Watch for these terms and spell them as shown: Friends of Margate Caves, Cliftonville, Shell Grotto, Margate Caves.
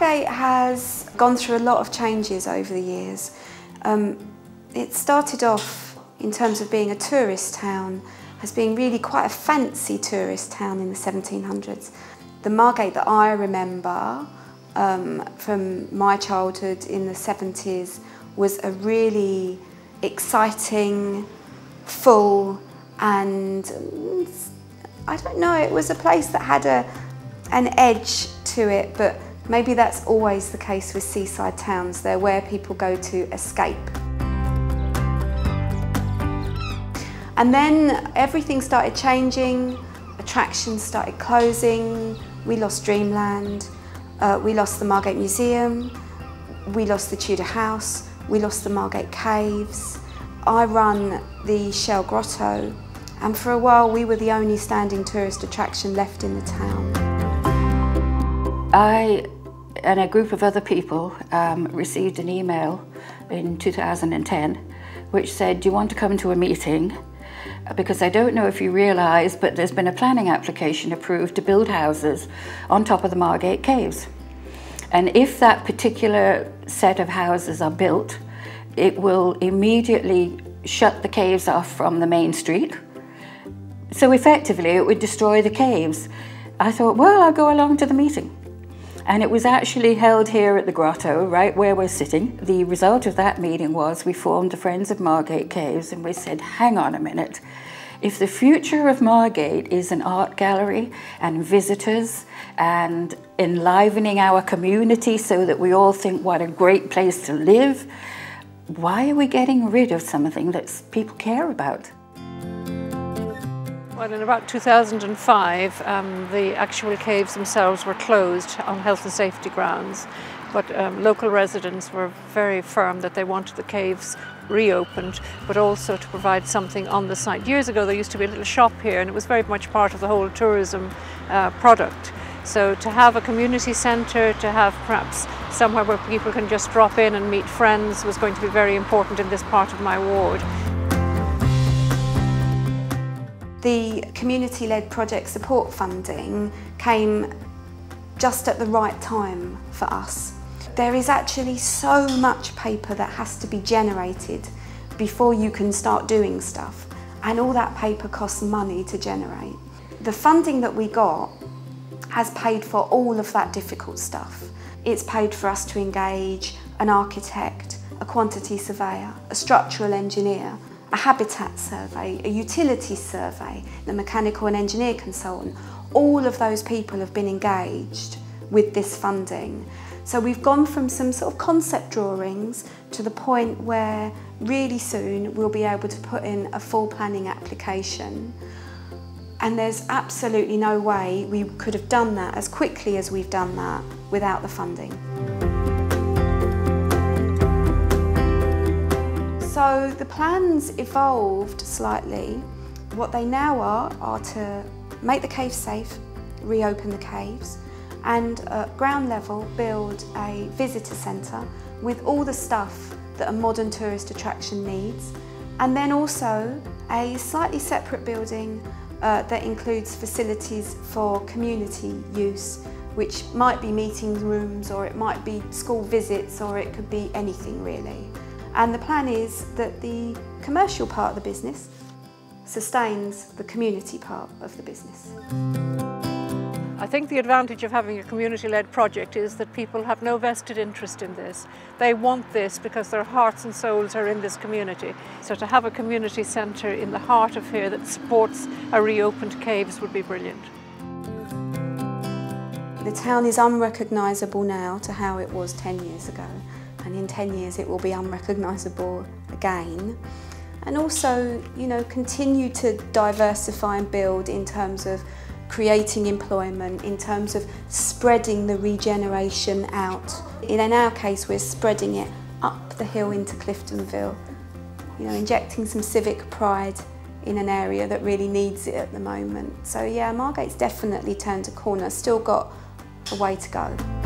Margate has gone through a lot of changes over the years. It started off in terms of being a tourist town as being really quite a fancy tourist town in the 1700s. The Margate that I remember from my childhood in the 70s was a really exciting, full, and I don't know, it was a place that had an edge to it, but maybe that's always the case with seaside towns. They're where people go to escape. And then everything started changing, attractions started closing, we lost Dreamland, we lost the Margate Museum, we lost the Tudor House, we lost the Margate Caves. I run the Shell Grotto, and for a while we were the only standing tourist attraction left in the town. I and a group of other people received an email in 2010 which said, do you want to come to a meeting? Because I don't know if you realise, but there's been a planning application approved to build houses on top of the Margate Caves. And if that particular set of houses are built, it will immediately shut the caves off from the main street. So effectively, it would destroy the caves. I thought, well, I'll go along to the meeting. And it was actually held here at the grotto, right where we're sitting. The result of that meeting was we formed the Friends of Margate Caves, and we said, hang on a minute. If the future of Margate is an art gallery and visitors and enlivening our community so that we all think what a great place to live, why are we getting rid of something that people care about? Well, in about 2005, the actual caves themselves were closed on health and safety grounds, but local residents were very firm that they wanted the caves reopened, but also to provide something on the site. Years ago, there used to be a little shop here, and it was very much part of the whole tourism product. So to have a community centre, to have perhaps somewhere where people can just drop in and meet friends was going to be very important in this part of my ward. The community-led project support funding came just at the right time for us. There is actually so much paper that has to be generated before you can start doing stuff, and all that paper costs money to generate. The funding that we got has paid for all of that difficult stuff. It's paid for us to engage an architect, a quantity surveyor, a structural engineer, a habitat survey, a utility survey, the mechanical and engineer consultant. All of those people have been engaged with this funding. So we've gone from some sort of concept drawings to the point where really soon we'll be able to put in a full planning application. And there's absolutely no way we could have done that as quickly as we've done that without the funding. So the plans evolved slightly. What they now are to make the caves safe, reopen the caves, and at ground level build a visitor centre with all the stuff that a modern tourist attraction needs, and then also a slightly separate building that includes facilities for community use, which might be meeting rooms, or it might be school visits, or it could be anything really. And the plan is that the commercial part of the business sustains the community part of the business. I think the advantage of having a community-led project is that people have no vested interest in this. They want this because their hearts and souls are in this community. So to have a community centre in the heart of here that supports a reopened caves would be brilliant. The town is unrecognisable now to how it was 10 years ago. And in 10 years it will be unrecognisable again. And also, you know, continue to diversify and build in terms of creating employment, in terms of spreading the regeneration out. In our case, we're spreading it up the hill into Cliftonville, you know, injecting some civic pride in an area that really needs it at the moment. So yeah, Margate's definitely turned a corner, still got a way to go.